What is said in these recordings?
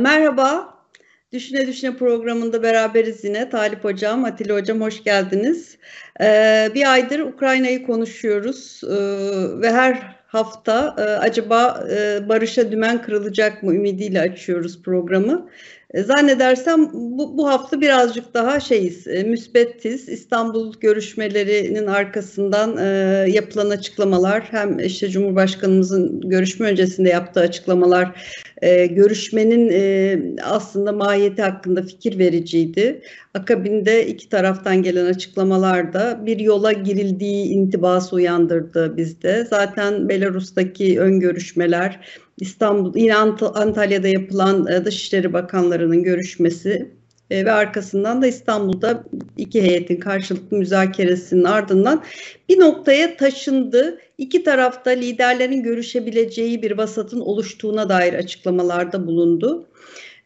Merhaba, Düşüne Düşüne programında beraberiz yine. Talip Hocam, Atilla Hocam hoş geldiniz. Bir aydır Ukrayna'yı konuşuyoruz ve her hafta acaba barışa dümen kırılacak mı ümidiyle açıyoruz programı. Zannedersem bu hafta birazcık daha müsbetiz. İstanbul görüşmelerinin arkasından yapılan açıklamalar, hem Cumhurbaşkanımızın görüşme öncesinde yaptığı açıklamalar, görüşmenin aslında mahiyeti hakkında fikir vericiydi. Akabinde iki taraftan gelen açıklamalar da bir yola girildiği intibası uyandırdı bizde. Zaten Belarus'taki ön görüşmeler, İstanbul, yine Antalya'da yapılan Dışişleri Bakanlarının görüşmesi ve arkasından da İstanbul'da iki heyetin karşılıklı müzakeresinin ardından bir noktaya taşındı. İki tarafta liderlerin görüşebileceği bir vasatın oluştuğuna dair açıklamalarda bulundu.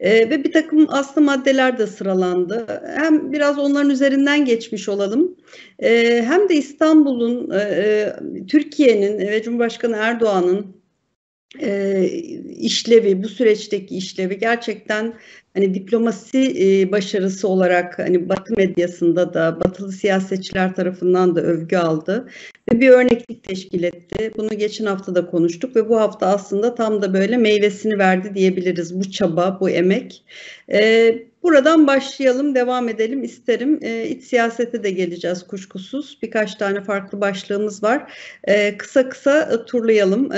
Ve bir takım aslı maddeler de sıralandı. Hem biraz onların üzerinden geçmiş olalım. Hem de İstanbul'un, Türkiye'nin ve Cumhurbaşkanı Erdoğan'ın işlevi, bu süreçteki işlevi gerçekten hani diplomasi başarısı olarak hani Batı medyasında da batılı siyasetçiler tarafından da övgü aldı ve bir örneklik teşkil etti. Bunu geçen hafta da konuştuk ve bu hafta aslında tam da böyle meyvesini verdi diyebiliriz bu çaba, bu emek. Buradan başlayalım, devam edelim isterim. İç siyasete de geleceğiz kuşkusuz. Birkaç tane farklı başlığımız var. Kısa kısa turlayalım.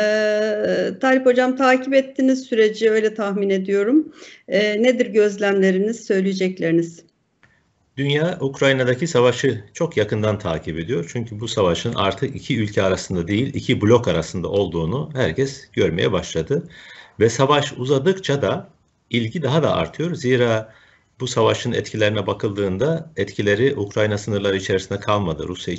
Talip Hocam, takip ettiğiniz süreci öyle tahmin ediyorum. Nedir gözlemleriniz, söyleyecekleriniz? Dünya Ukrayna'daki savaşı çok yakından takip ediyor. Çünkü bu savaşın artık iki ülke arasında değil, iki blok arasında olduğunu herkes görmeye başladı. Ve savaş uzadıkça da ilgi daha da artıyor. Zira bu savaşın etkilerine bakıldığında etkileri Ukrayna sınırları içerisinde kalmadı, Rusya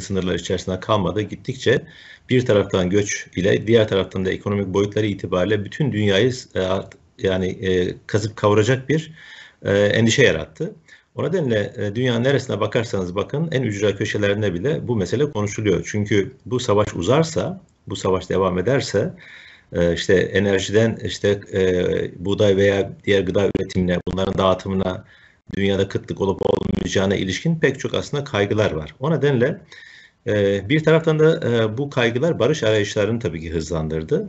sınırları içerisinde kalmadı. Gittikçe bir taraftan göç ile diğer taraftan da ekonomik boyutları itibariyle bütün dünyayı kazıp kavuracak bir endişe yarattı. O nedenle dünyanın neresine bakarsanız bakın, en ücra köşelerinde bile bu mesele konuşuluyor. Çünkü bu savaş uzarsa, bu savaş devam ederse, işte enerjiden buğday veya diğer gıda üretimine, bunların dağıtımına, dünyada kıtlık olup olmayacağına ilişkin pek çok aslında kaygılar var. O nedenle bir taraftan da bu kaygılar barış arayışlarını tabii ki hızlandırdı.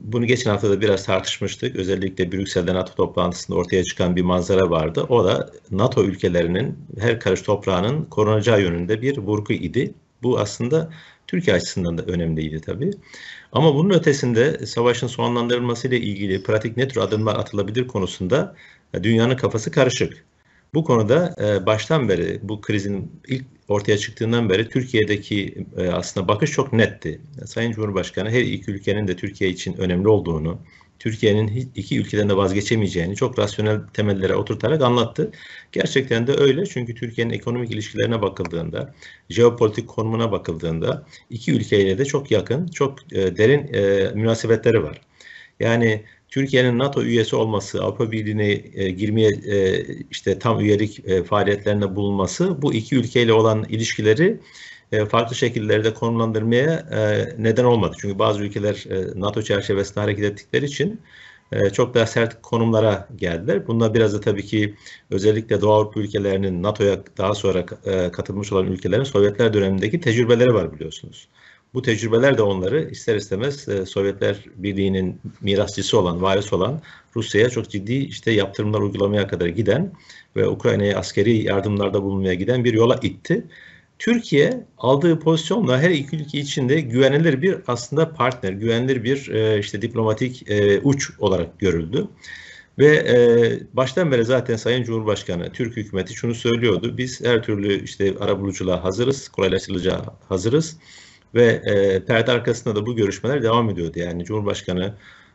Bunu geçen hafta da biraz tartışmıştık. Özellikle Brüksel'de NATO toplantısında ortaya çıkan bir manzara vardı. O da NATO ülkelerinin her karış toprağının korunacağı yönünde bir vurgu idi. Bu aslında Türkiye açısından da önemliydi tabii. Ama bunun ötesinde savaşın sonlandırılmasıyla ilgili pratik ne tür adımlar atılabilir konusunda dünyanın kafası karışık. Bu konuda baştan beri, bu krizin ilk ortaya çıktığından beri Türkiye'deki aslında bakış çok netti. Sayın Cumhurbaşkanı her iki ülkenin de Türkiye için önemli olduğunu, Türkiye'nin iki ülkeden de vazgeçemeyeceğini çok rasyonel temellere oturtarak anlattı. Gerçekten de öyle, çünkü Türkiye'nin ekonomik ilişkilerine bakıldığında, jeopolitik konumuna bakıldığında iki ülkeyle de çok yakın, çok derin münasebetleri var. Yani Türkiye'nin NATO üyesi olması, Avrupa Birliği'ne girmeye tam üyelik faaliyetlerine bulunması bu iki ülkeyle olan ilişkileri farklı şekillerde konumlandırmaya neden olmadı. Çünkü bazı ülkeler NATO çerçevesinde hareket ettikleri için çok daha sert konumlara geldiler. Bununla biraz da tabii ki özellikle Doğu Avrupa ülkelerinin, NATO'ya daha sonra katılmış olan ülkelerin Sovyetler dönemindeki tecrübeleri var biliyorsunuz. Bu tecrübeler de onları ister istemez Sovyetler Birliği'nin mirasçısı olan, varisi olan Rusya'ya çok ciddi yaptırımlar uygulamaya kadar giden ve Ukrayna'ya askeri yardımlarda bulunmaya giden bir yola itti. Türkiye aldığı pozisyonla her iki ülke için de güvenilir bir aslında partner, güvenilir bir diplomatik uç olarak görüldü. Ve baştan beri zaten Sayın Cumhurbaşkanı, Türk hükümeti şunu söylüyordu: biz her türlü arabuluculuğa hazırız, kolaylaştırılacağa hazırız. Ve perde arkasında da bu görüşmeler devam ediyordu. Yani Cumhurbaşkanı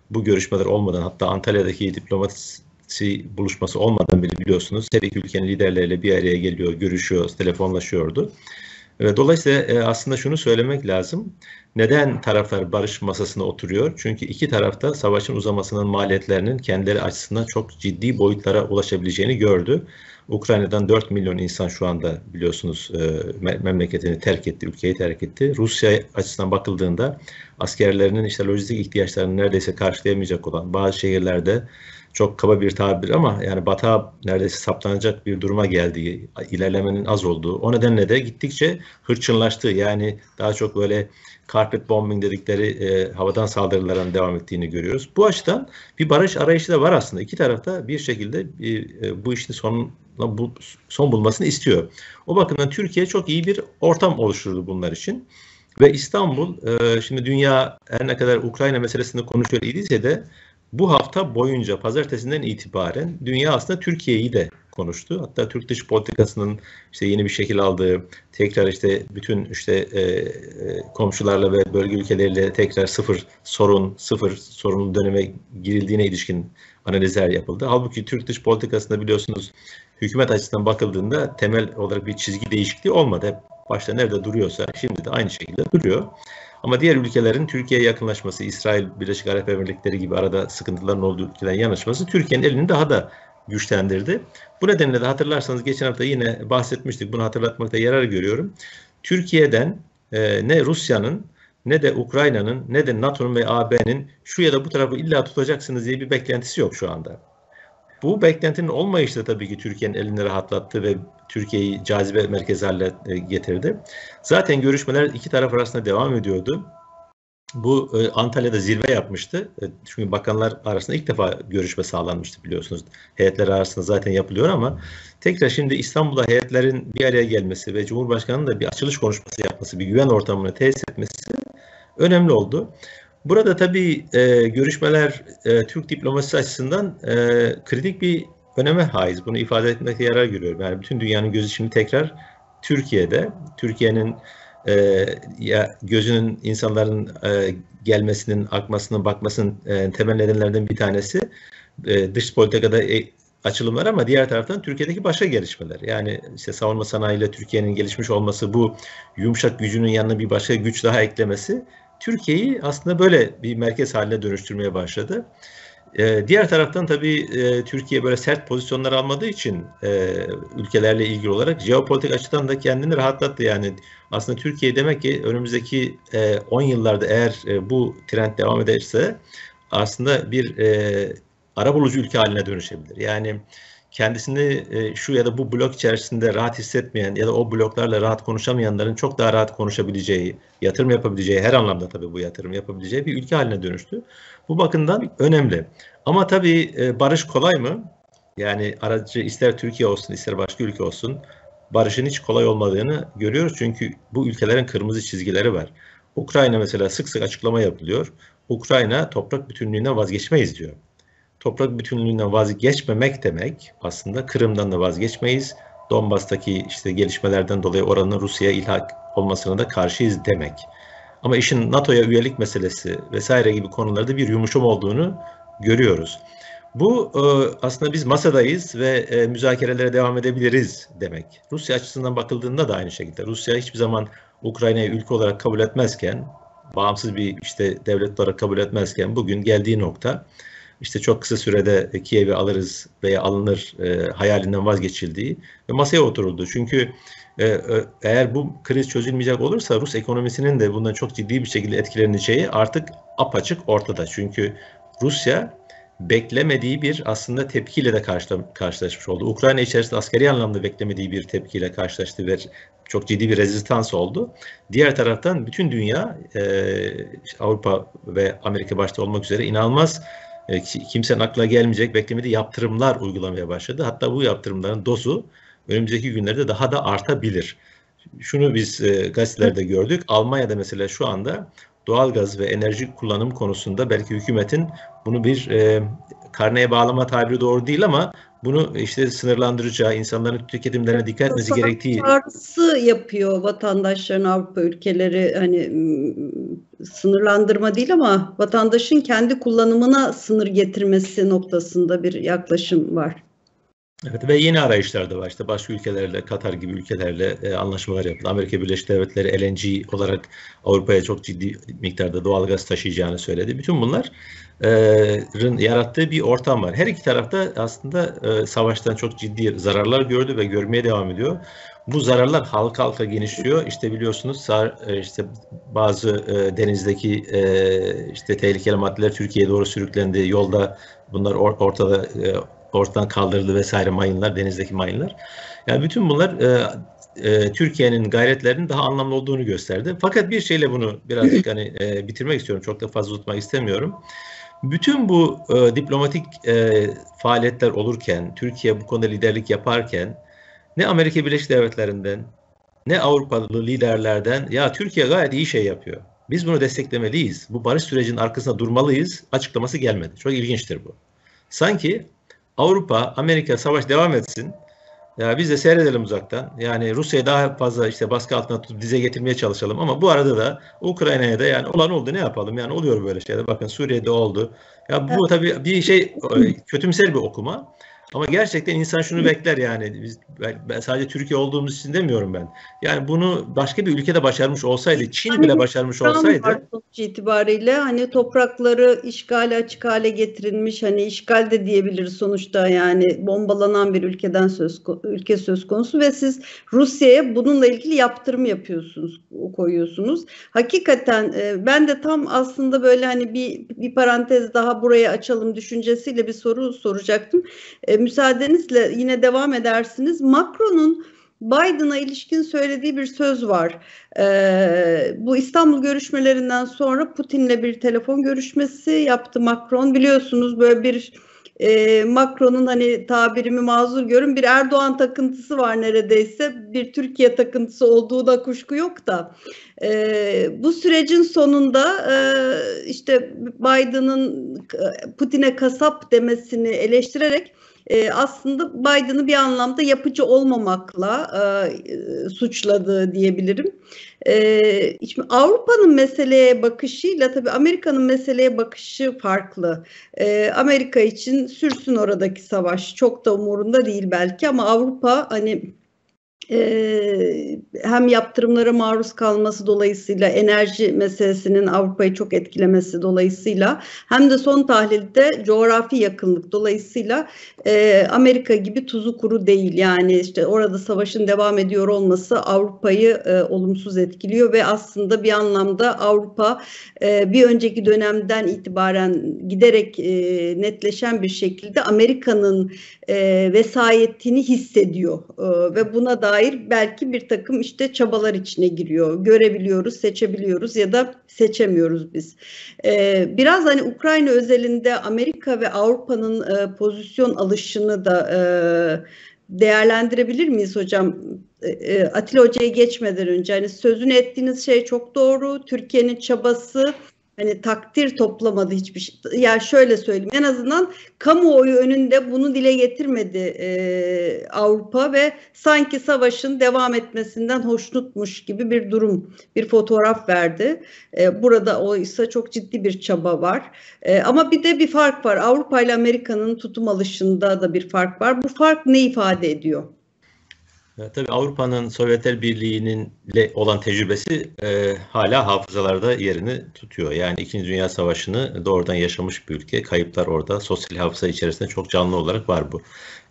bu görüşmeler olmadan, hatta Antalya'daki diplomasi buluşması olmadan bile biliyorsunuz her iki ülkenin liderleriyle bir araya geliyor, görüşüyor, telefonlaşıyordu. Dolayısıyla aslında şunu söylemek lazım. Neden taraflar barış masasına oturuyor? Çünkü iki tarafta savaşın uzamasının maliyetlerinin kendileri açısından çok ciddi boyutlara ulaşabileceğini gördü. Ukrayna'dan 4 milyon insan şu anda biliyorsunuz memleketini terk etti, ülkeyi terk etti. Rusya açısından bakıldığında askerlerinin işte lojistik ihtiyaçlarını neredeyse karşılayamayacak olan bazı şehirlerde çok kaba bir tabir ama yani batağa neredeyse saplanacak bir duruma geldiği, ilerlemenin az olduğu, o nedenle de gittikçe hırçınlaştığı, yani daha çok böyle carpet bombing dedikleri havadan saldırıların devam ettiğini görüyoruz. Bu açıdan bir barış arayışı da var aslında. İki tarafta bir şekilde bu işin son bulmasını istiyor. O bakımdan Türkiye çok iyi bir ortam oluşturdu bunlar için. Ve İstanbul, şimdi dünya her ne kadar Ukrayna meselesinde konuşuyor idiyse de bu hafta boyunca pazartesinden itibaren dünya aslında Türkiye'yi de konuştu. Hatta Türk dış politikasının işte yeni bir şekil aldığı, tekrar işte bütün işte komşularla ve bölge ülkeleriyle tekrar sıfır sorunlu döneme girildiğine ilişkin analizler yapıldı. Halbuki Türk dış politikasında biliyorsunuz hükümet açısından bakıldığında temel olarak bir çizgi değişikliği olmadı. Hep başta nerede duruyorsa şimdi de aynı şekilde duruyor. Ama diğer ülkelerin Türkiye'ye yakınlaşması, İsrail, Birleşik Arap Emirlikleri gibi arada sıkıntıların olduğu ülkelerin yanaşması Türkiye'nin elini daha da güçlendirdi. Bu nedenle de hatırlarsanız geçen hafta yine bahsetmiştik, bunu hatırlatmakta yarar görüyorum. Türkiye'den ne Rusya'nın, ne de Ukrayna'nın, ne de NATO'nun ve AB'nin şu ya da bu tarafı illa tutacaksınız diye bir beklentisi yok şu anda. Bu beklentinin olmayışı da tabii ki Türkiye'nin elini rahatlattı ve Türkiye'yi cazibe merkezi haline getirdi. Zaten görüşmeler iki taraf arasında devam ediyordu. Bu Antalya'da zirve yapmıştı. Çünkü bakanlar arasında ilk defa görüşme sağlanmıştı biliyorsunuz. Heyetler arasında zaten yapılıyor ama tekrar şimdi İstanbul'da heyetlerin bir araya gelmesi ve Cumhurbaşkanı'nın da bir açılış konuşması yapması, bir güven ortamını tesis etmesi önemli oldu. Burada tabii görüşmeler Türk diplomasisi açısından kritik bir öneme haiz. Bunu ifade etmekte yarar görüyorum. Yani bütün dünyanın gözü şimdi tekrar Türkiye'de. Türkiye'nin gözünün insanların gelmesinin, akmasının, bakmasının temel nedenlerinden bir tanesi dış politikada açılımlar ama diğer taraftan Türkiye'deki başka gelişmeler. Yani işte savunma sanayiyle Türkiye'nin gelişmiş olması, bu yumuşak gücünün yanına bir başka güç daha eklemesi Türkiye'yi aslında böyle bir merkez haline dönüştürmeye başladı. Diğer taraftan tabii Türkiye böyle sert pozisyonlar almadığı için ülkelerle ilgili olarak jeopolitik açıdan da kendini rahatlattı. Yani aslında Türkiye demek ki önümüzdeki 10 yıllarda eğer bu trend devam ederse aslında bir arabulucu ülke haline dönüşebilir. Yani kendisini şu ya da bu blok içerisinde rahat hissetmeyen ya da o bloklarla rahat konuşamayanların çok daha rahat konuşabileceği, yatırım yapabileceği, her anlamda tabii bu yatırım yapabileceği bir ülke haline dönüştü. Bu bakımdan önemli. Ama tabii barış kolay mı? Yani aracı ister Türkiye olsun ister başka ülke olsun barışın hiç kolay olmadığını görüyoruz. Çünkü bu ülkelerin kırmızı çizgileri var. Ukrayna mesela sık sık açıklama yapılıyor. Ukrayna toprak bütünlüğünden vazgeçmeyiz diyor. Toprak bütünlüğünden vazgeçmemek demek aslında Kırım'dan da vazgeçmeyiz. Donbass'taki işte gelişmelerden dolayı oranın Rusya'ya ilhak olmasına da karşıyız demek. Ama işin NATO'ya üyelik meselesi vesaire gibi konularda bir yumuşum olduğunu görüyoruz. Bu aslında biz masadayız ve müzakerelere devam edebiliriz demek. Rusya açısından bakıldığında da aynı şekilde. Rusya hiçbir zaman Ukrayna'yı ülke olarak kabul etmezken, bağımsız bir işte devlet olarak kabul etmezken bugün geldiği nokta, İşte çok kısa sürede Kiev'i alırız veya alınır hayalinden vazgeçildiği ve masaya oturuldu. Çünkü eğer bu kriz çözülmeyecek olursa Rus ekonomisinin de bundan çok ciddi bir şekilde etkileneceği artık apaçık ortada. Çünkü Rusya beklemediği bir aslında tepkiyle de karşılaşmış oldu. Ukrayna içerisinde askeri anlamda beklemediği bir tepkiyle karşılaştı ve çok ciddi bir rezistans oldu. Diğer taraftan bütün dünya, Avrupa ve Amerika başta olmak üzere inanılmaz, kimsenin aklına gelmeyecek, beklemediği yaptırımlar uygulamaya başladı. Hatta bu yaptırımların dozu önümüzdeki günlerde daha da artabilir. Şunu biz gazetelerde gördük. Almanya'da mesela şu anda doğalgaz ve enerji kullanım konusunda belki hükümetin bunu bir karneye bağlama tabiri doğru değil ama bunu işte sınırlandıracağı, insanların tüketimlerine dikkat etmesi gerektiği çağrısı yapıyor vatandaşların, Avrupa ülkeleri hani sınırlandırma değil ama vatandaşın kendi kullanımına sınır getirmesi noktasında bir yaklaşım var. Evet, ve yeni arayışlar da var. İşte başka ülkelerle, Katar gibi ülkelerle anlaşmalar yapıldı. Amerika Birleşik Devletleri LNG olarak Avrupa'ya çok ciddi miktarda doğal gaz taşıyacağını söyledi. Bütün bunların yarattığı bir ortam var. Her iki tarafta aslında savaştan çok ciddi zararlar gördü ve görmeye devam ediyor. Bu zararlar halka halka genişliyor. İşte biliyorsunuz bazı denizdeki tehlikeli maddeler Türkiye'ye doğru sürüklendi. Yolda bunlar ortadan kaldırıldı vesaire, mayınlar, denizdeki mayınlar. Yani bütün bunlar Türkiye'nin gayretlerinin daha anlamlı olduğunu gösterdi. Fakat bir şeyle bunu birazcık bitirmek istiyorum. Çok da fazla tutmak istemiyorum. Bütün bu diplomatik faaliyetler olurken, Türkiye bu konuda liderlik yaparken ne Amerika Birleşik Devletleri'nden ne Avrupalı liderlerden ya Türkiye gayet iyi şey yapıyor, biz bunu desteklemeliyiz, bu barış sürecinin arkasında durmalıyız açıklaması gelmedi. Çok ilginçtir bu. Sanki Avrupa, Amerika savaş devam etsin, ya biz de seyredelim uzaktan. Yani Rusya'yı daha fazla baskı altına tutup dize getirmeye çalışalım ama bu arada da Ukrayna'ya da yani olan oldu, ne yapalım? Yani oluyor böyle şeyler. Bakın Suriye'de oldu. Ya bu tabii bir kötümser bir okuma. Ama gerçekten insan şunu bekler yani. Ben sadece Türkiye olduğumuz için demiyorum ben. Yani bunu başka bir ülkede başarmış olsaydı, Çin bile başarmış olsaydı. Sonuç itibariyle toprakları işgale açık hale getirilmiş, işgal de diyebiliriz sonuçta, yani bombalanan bir ülke söz konusu ve siz Rusya'ya bununla ilgili yaptırım yapıyorsunuz, koyuyorsunuz. Hakikaten ben de tam aslında böyle bir parantez daha buraya açalım düşüncesiyle bir soru soracaktım. Müsaadenizle yine devam edersiniz. Macron'un Biden'a ilişkin söylediği bir söz var. Bu İstanbul görüşmelerinden sonra Putin'le bir telefon görüşmesi yaptı Macron. Biliyorsunuz böyle bir Macron'un tabirimi mazur görün, bir Erdoğan takıntısı var neredeyse. Bir Türkiye takıntısı olduğu da kuşku yok da. Bu sürecin sonunda Biden'ın Putin'e kasap demesini eleştirerek aslında Biden'ı bir anlamda yapıcı olmamakla suçladı diyebilirim. Şimdi Avrupa'nın meseleye bakışıyla tabii Amerika'nın meseleye bakışı farklı. Amerika için sürsün oradaki savaş, çok da umurunda değil belki, ama Avrupa hem yaptırımlara maruz kalması dolayısıyla, enerji meselesinin Avrupa'yı çok etkilemesi dolayısıyla, hem de son tahlilde coğrafi yakınlık dolayısıyla Amerika gibi tuzu kuru değil. Yani orada savaşın devam ediyor olması Avrupa'yı olumsuz etkiliyor ve aslında bir anlamda Avrupa bir önceki dönemden itibaren giderek netleşen bir şekilde Amerika'nın vesayetini hissediyor ve buna dair belki bir takım çabalar içine giriyor. Görebiliyoruz, seçebiliyoruz ya da seçemiyoruz biz. Biraz Ukrayna özelinde Amerika ve Avrupa'nın pozisyon alışını da değerlendirebilir miyiz hocam? Atilla Hoca'ya geçmeden önce sözünü ettiğiniz şey çok doğru. Türkiye'nin çabası takdir toplamadı hiçbir şey. Ya şöyle söyleyeyim, en azından kamuoyu önünde bunu dile getirmedi Avrupa ve sanki savaşın devam etmesinden hoşnutmuş gibi bir durum, bir fotoğraf verdi. Burada oysa çok ciddi bir çaba var. Ama bir de bir fark var. Avrupa ile Amerika'nın tutum alışında da bir fark var. Bu fark ne ifade ediyor? Tabii Avrupa'nın Sovyetler Birliği'ninle olan tecrübesi hala hafızalarda yerini tutuyor. Yani 2. Dünya Savaşı'nı doğrudan yaşamış bir ülke. Kayıplar orada. Sosyal hafıza içerisinde çok canlı olarak var bu.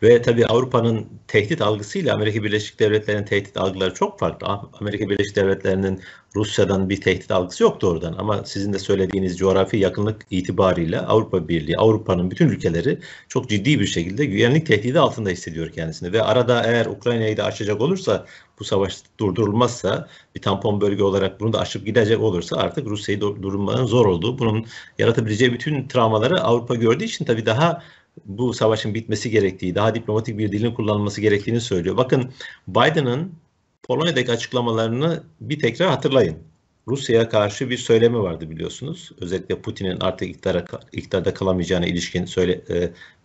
Ve tabii Avrupa'nın tehdit algısıyla Amerika Birleşik Devletleri'nin tehdit algıları çok farklı. Amerika Birleşik Devletleri'nin Rusya'dan bir tehdit algısı yok doğrudan. Ama sizin de söylediğiniz coğrafi yakınlık itibariyle Avrupa Birliği, Avrupa'nın bütün ülkeleri çok ciddi bir şekilde güvenlik tehdidi altında hissediyor kendisini. Ve arada eğer Ukrayna'yı da açacak olursa, bu savaş durdurulmazsa, bir tampon bölge olarak bunu da aşıp gidecek olursa artık Rusya'yı durdurmanın zor olduğu, bunun yaratabileceği bütün travmaları Avrupa gördüğü için tabii daha bu savaşın bitmesi gerektiği, daha diplomatik bir dilin kullanılması gerektiğini söylüyor. Bakın Biden'ın Polonya'daki açıklamalarını bir tekrar hatırlayın. Rusya'ya karşı bir söylemi vardı biliyorsunuz. Özellikle Putin'in artık iktidarda kalamayacağına ilişkin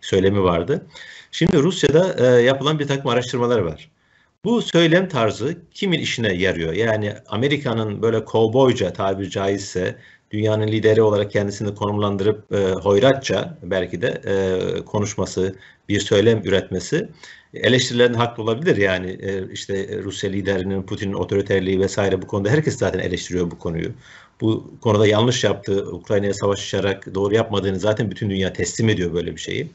söylemi vardı. Şimdi Rusya'da yapılan bir takım araştırmalar var. Bu söylem tarzı kimin işine yarıyor? Yani Amerika'nın böyle kovboyca, tabiri caizse, dünyanın lideri olarak kendisini konumlandırıp hoyratça belki de konuşması, bir söylem üretmesi eleştirilerin haklı olabilir. Yani işte Rusya liderinin, Putin'in otoriterliği vesaire, bu konuda herkes zaten eleştiriyor bu konuyu. Bu konuda yanlış yaptığı, Ukrayna'ya savaş açarak doğru yapmadığını zaten bütün dünya teslim ediyor böyle bir şeyi.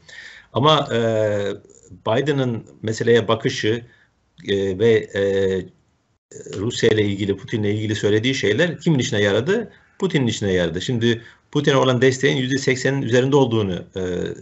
Ama Biden'ın meseleye bakışı ve Rusya ile ilgili, Putin'le ilgili söylediği şeyler kimin işine yaradı? Putin'in işine yaradı. Şimdi Putin'e olan desteğin %80'in üzerinde olduğunu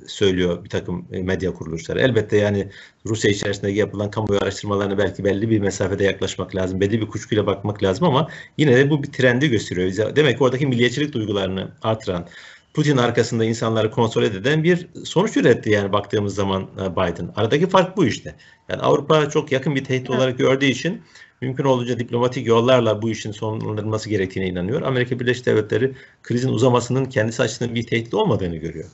söylüyor bir takım medya kuruluşları. Elbette yani Rusya içerisindeki yapılan kamuoyu araştırmalarına belki belli bir mesafede yaklaşmak lazım, belli bir kuşkuyla bakmak lazım ama yine de bu bir trendi gösteriyor bize. Demek ki oradaki milliyetçilik duygularını artıran, Putin arkasında insanları konsolide eden bir sonuç üretti yani baktığımız zaman Biden. Aradaki fark bu işte. Yani Avrupa çok yakın bir tehdit olarak gördüğü için mümkün olduğunca diplomatik yollarla bu işin sonlanması gerektiğine inanıyor. Amerika Birleşik Devletleri krizin uzamasının kendisi açısından bir tehdit olmadığını görüyor.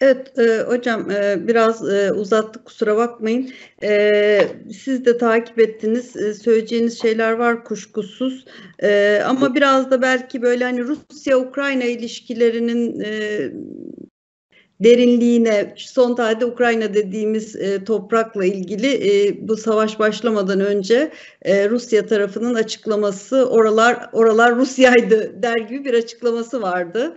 Evet hocam, biraz uzattık, kusura bakmayın. Siz de takip ettiniz, söyleyeceğiniz şeyler var kuşkusuz. Ama biraz da belki böyle hani Rusya-Ukrayna ilişkilerinin derinliğine, son tarihte Ukrayna dediğimiz toprakla ilgili bu savaş başlamadan önce Rusya tarafının açıklaması, oralar Rusya'ydı der gibi bir açıklaması vardı.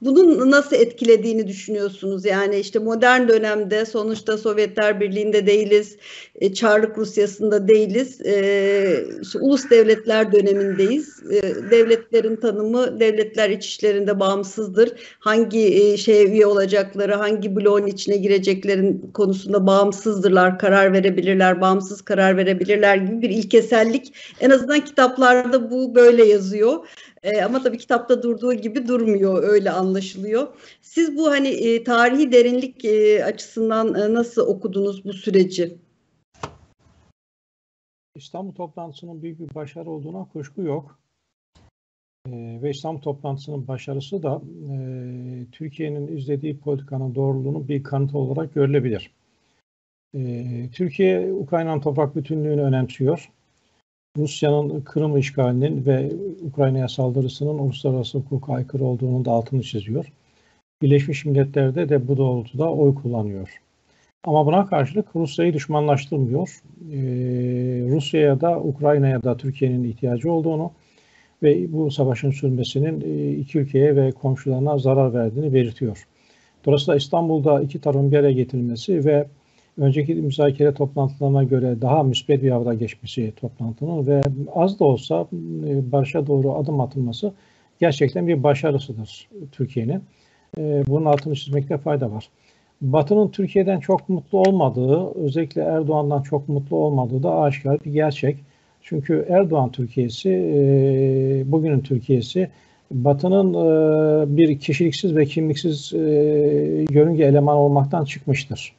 Bunun nasıl etkilediğini düşünüyorsunuz? Yani işte modern dönemde sonuçta Sovyetler Birliği'nde değiliz, Çarlık Rusya'sında değiliz, işte ulus devletler dönemindeyiz. Devletlerin tanımı, devletler iç işlerinde bağımsızdır. Hangi şeye üye olacakları, hangi bloğun içine gireceklerin konusunda bağımsızdırlar, karar verebilirler, bağımsız karar verebilirler gibi bir ilkesellik. En azından kitaplarda bu böyle yazıyor. Ama tabii kitapta durduğu gibi durmuyor, öyle anlaşılıyor. Siz bu hani tarihi derinlik açısından nasıl okudunuz bu süreci? İstanbul toplantısının büyük bir başarı olduğuna kuşku yok. Ve İstanbul toplantısının başarısı da Türkiye'nin izlediği politikanın doğruluğunun bir kanıtı olarak görülebilir. Türkiye, Ukrayna'nın toprak bütünlüğünü önemsiyor. Rusya'nın Kırım işgalinin ve Ukrayna'ya saldırısının uluslararası hukuka aykırı olduğunun da altını çiziyor. Birleşmiş Milletler'de de bu doğrultuda oy kullanıyor. Ama buna karşılık Rusya'yı düşmanlaştırmıyor. Rusya'ya da Ukrayna'ya da Türkiye'nin ihtiyacı olduğunu ve bu savaşın sürmesinin iki ülkeye ve komşularına zarar verdiğini belirtiyor. Dolayısıyla İstanbul'da iki tarafın bir araya getirilmesi ve önceki müzakere toplantılarına göre daha müspet bir havada geçmesi toplantının ve az da olsa barışa doğru adım atılması gerçekten bir başarısıdır Türkiye'nin. Bunun altını çizmekte fayda var. Batı'nın Türkiye'den çok mutlu olmadığı, özellikle Erdoğan'dan çok mutlu olmadığı da aşikar bir gerçek. Çünkü Erdoğan Türkiye'si, bugünün Türkiye'si, Batı'nın bir kişiliksiz ve kimliksiz yörünge elemanı olmaktan çıkmıştır.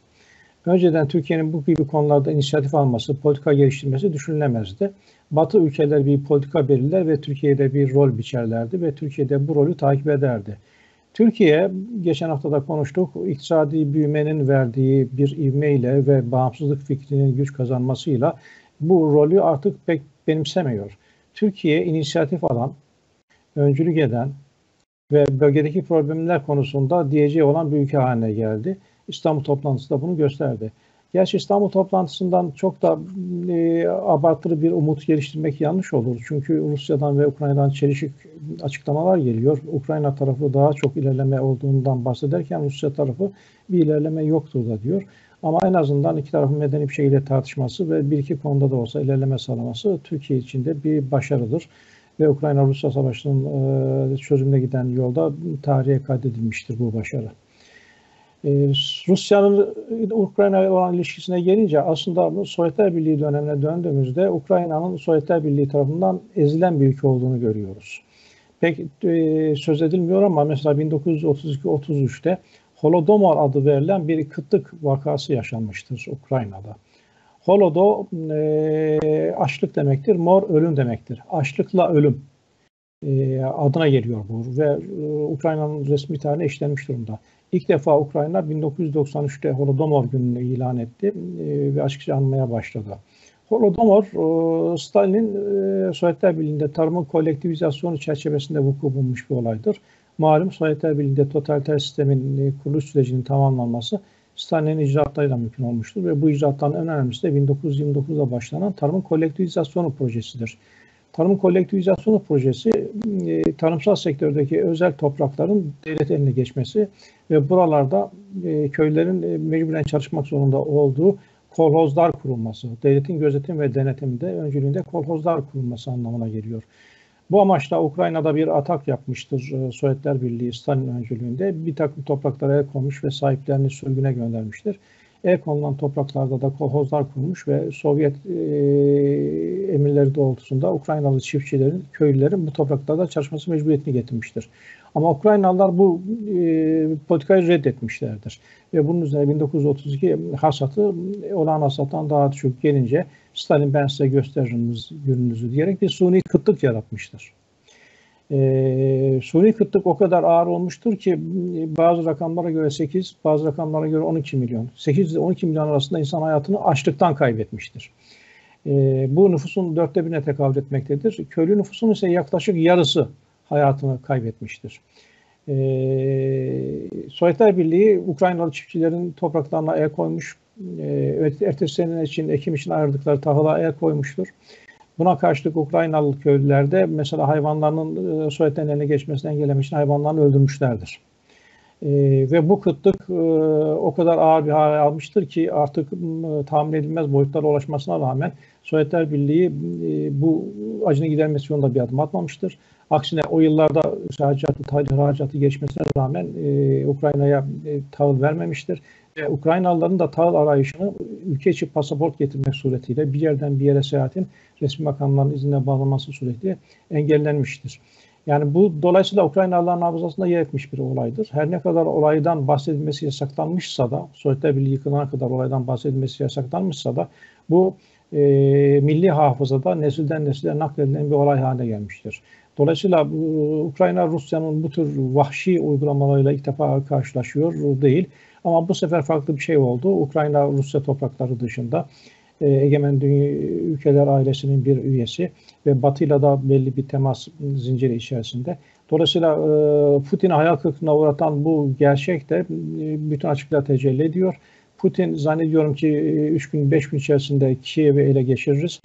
Önceden Türkiye'nin bu gibi konularda inisiyatif alması, politika geliştirmesi düşünülemezdi. Batı ülkeler bir politika belirler ve Türkiye'de bir rol biçerlerdi ve Türkiye'de bu rolü takip ederdi. Türkiye, geçen hafta da konuştuk, iktisadi büyümenin verdiği bir ivmeyle ve bağımsızlık fikrinin güç kazanmasıyla bu rolü artık pek benimsemiyor. Türkiye, inisiyatif alan, öncülük eden ve bölgedeki problemler konusunda diyeceği olan bir ülke haline geldi. İstanbul toplantısı da bunu gösterdi. Gerçi İstanbul toplantısından çok da abartılı bir umut geliştirmek yanlış olur. Çünkü Rusya'dan ve Ukrayna'dan çelişik açıklamalar geliyor. Ukrayna tarafı daha çok ilerleme olduğundan bahsederken Rusya tarafı bir ilerleme yoktur da diyor. Ama en azından iki tarafın medeni bir şekilde tartışması ve bir iki konuda da olsa ilerleme sağlaması Türkiye için de bir başarıdır. Ve Ukrayna-Rusya savaşının çözümüne giden yolda tarihe kaydedilmiştir bu başarı. Rusya'nın Ukrayna'ya olan ilişkisine gelince, aslında Sovyetler Birliği dönemine döndüğümüzde Ukrayna'nın Sovyetler Birliği tarafından ezilen bir ülke olduğunu görüyoruz. Pek söz edilmiyor ama mesela 1932-33'te Holodomor adı verilen bir kıtlık vakası yaşanmıştır Ukrayna'da. Holodo açlık demektir, mor ölüm demektir. Açlıkla ölüm adına geliyor bu ve Ukrayna'nın resmi tarihine işlenmiş durumda. İlk defa Ukrayna 1993'te Holodomor gününü ilan etti ve açıkça anmaya başladı. Holodomor, Stalin, Sovyetler Birliği'nde tarımın kolektivizasyonu çerçevesinde vuku bulmuş bir olaydır. Malum Sovyetler Birliği'nde totaliter sistemin kuruluş sürecinin tamamlanması Stalin'in icraatlarıyla mümkün olmuştur ve bu icraatların en önemlisi de 1929'da başlanan tarımın kolektivizasyonu projesidir. Tarımın kolektivizasyonu projesi, tarımsal sektördeki özel toprakların devlet eline geçmesi ve buralarda köylerin mecburen çalışmak zorunda olduğu kolhozlar kurulması, devletin gözetim ve denetiminde öncülüğünde kolhozlar kurulması anlamına geliyor. Bu amaçla Ukrayna'da bir atak yapmıştır Sovyetler Birliği Stalin öncülüğünde. Bir takım topraklara el konmuş ve sahiplerini sürgüne göndermiştir. El konulan topraklarda da kolhozlar kurmuş ve Sovyet emirleri doğrultusunda Ukraynalı çiftçilerin, köylülerin bu topraklarda çalışması mecburiyetini getirmiştir. Ama Ukraynalılar bu politikayı reddetmişlerdir. Ve bunun üzerine 1932 hasatı olağan hasattan daha düşük gelince Stalin ben size gösteririm gününüzü diyerek bir suni kıtlık yaratmıştır. Suni kıtlık o kadar ağır olmuştur ki bazı rakamlara göre 8, bazı rakamlara göre 12 milyon. 8 ile 12 milyon arasında insan hayatını açlıktan kaybetmiştir. Bu nüfusun 1/4'üne tekabül etmektedir. Köylü nüfusun ise yaklaşık yarısı hayatını kaybetmiştir. Sovyetler Birliği Ukraynalı çiftçilerin topraklarına el koymuş, ertesi sene için ekim için ayırdıkları tahıla el koymuştur. Buna karşılık Ukraynalı köylülerde mesela hayvanlarının Sovyetlerin eline geçmesini engellemek için hayvanlarını öldürmüşlerdir. Ve bu kıtlık o kadar ağır bir hale almıştır ki artık tahmin edilmez boyutlara ulaşmasına rağmen Sovyetler Birliği bu acının gidermesi yolunda bir adım atmamıştır. Aksine o yıllarda ihracatı geçmesine rağmen Ukrayna'ya tahıl vermemiştir. Ve Ukraynalıların da tahıl arayışını ülke içi pasaport getirmek suretiyle bir yerden bir yere seyahatin resmi makamların iznine bağlanması suretiyle engellenmiştir. Yani bu dolayısıyla Ukraynalıların hafızasında yer etmiş bir olaydır. Her ne kadar olaydan bahsedilmesi yasaklanmışsa da, Sovyetler Birliği yıkılana kadar olaydan bahsedilmesi yasaklanmışsa da bu milli hafızada nesilden nesile nakledilen bir olay haline gelmiştir. Dolayısıyla Ukrayna Rusya'nın bu tür vahşi uygulamalarıyla ilk defa karşılaşıyor değil. Ama bu sefer farklı bir şey oldu. Ukrayna Rusya toprakları dışında egemen ülkeler ailesinin bir üyesi ve Batı'yla da belli bir temas zinciri içerisinde. Dolayısıyla Putin'i hayal kırıklığına uğratan bu gerçek de bütün açıklığa tecelli ediyor. Putin zannediyorum ki 3 gün 5 gün içerisinde Kiev'i ele geçiririz.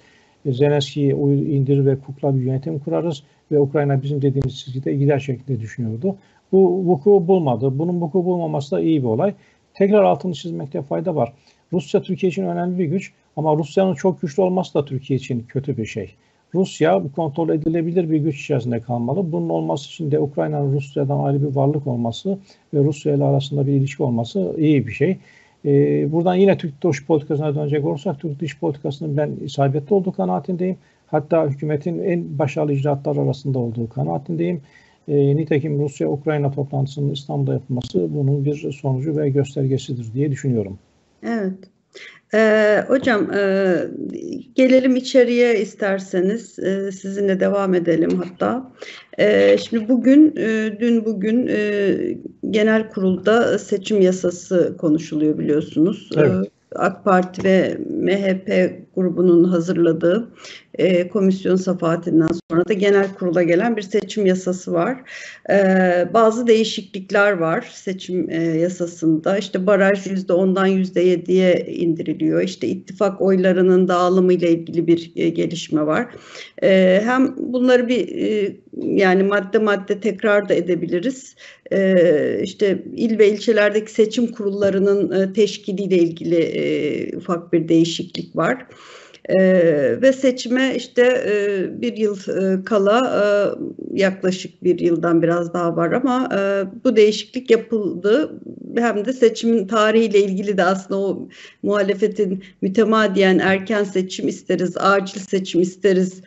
Zelenski'yi indirir ve kukla bir yönetim kurarız ve Ukrayna bizim dediğimiz çizgide gider şeklinde düşünüyordu. Bu vuku bulmadı. Bunun vuku bulmaması da iyi bir olay. Tekrar altını çizmekte fayda var. Rusya Türkiye için önemli bir güç ama Rusya'nın çok güçlü olması da Türkiye için kötü bir şey. Rusya kontrol edilebilir bir güç içerisinde kalmalı. Bunun olması için de Ukrayna'nın Rusya'dan ayrı bir varlık olması ve Rusya ile arasında bir ilişki olması iyi bir şey. Buradan yine Türk dış politikasına dönecek olursak, Türk dış politikasının ben isabetli olduğu kanaatindeyim. Hatta hükümetin en başarılı icraatlar arasında olduğu kanaatindeyim. Nitekim Rusya-Ukrayna toplantısının İstanbul'da yapılması bunun bir sonucu ve göstergesidir diye düşünüyorum. Evet. Hocam gelelim içeriye isterseniz. Sizinle devam edelim hatta. Şimdi bugün, dün genel kurulda seçim yasası konuşuluyor biliyorsunuz. Evet. AK Parti ve MHP grubunun hazırladığı komisyon safahatinden sonra da genel kurula gelen bir seçim yasası var. Bazı değişiklikler var seçim yasasında. İşte baraj %10'dan %7'ye indiriliyor. İşte ittifak oylarının dağılımı ile ilgili bir gelişme var. Hem bunları bir yani madde tekrar da edebiliriz. İşte il ve ilçelerdeki seçim kurullarının teşkiliyle ilgili ufak bir değişiklik var. Ve seçime işte bir yıl kala yaklaşık bir yıldan biraz daha var ama bu değişiklik yapıldı. Hem de seçimin tarihiyle ilgili de aslında o muhalefetin mütemadiyen erken seçim isteriz, acil seçim isteriz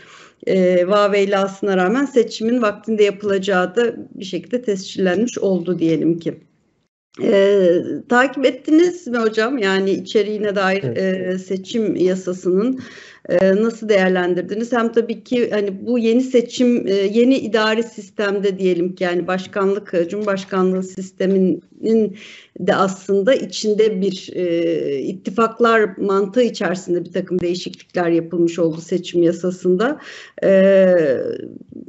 vaveylasına rağmen seçimin vaktinde yapılacağı da bir şekilde tescillenmiş oldu diyelim ki. Takip ettiniz mi hocam? Yani içeriğine dair seçim yasasının Nasıl değerlendirdiniz? Hem tabii ki hani bu yeni seçim, yeni idari sistemde diyelim ki yani başkanlık, cumhurbaşkanlığı sisteminin de aslında içinde bir ittifaklar mantığı içerisinde bir takım değişiklikler yapılmış oldu seçim yasasında.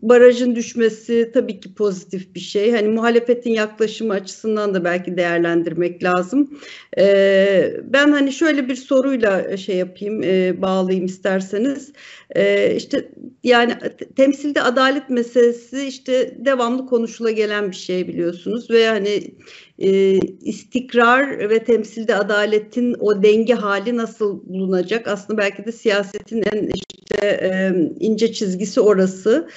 Barajın düşmesi tabii ki pozitif bir şey. Hani muhalefetin yaklaşımı açısından da belki değerlendirmek lazım. Ben hani şöyle bir soruyla şey yapayım, bağlayayım isterseniz. İşte yani temsilde adalet meselesi işte devamlı konuşulagelen bir şey biliyorsunuz ve hani istikrar ve temsilde adaletin o denge hali nasıl bulunacak? Aslında belki de siyasetin en işte ince çizgisi orası.